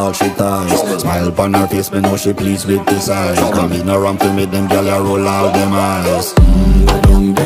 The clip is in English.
all she ties. Smile upon her face, me know she pleased with this eyes. Come in around to meet them, girl, I roll out them eyes.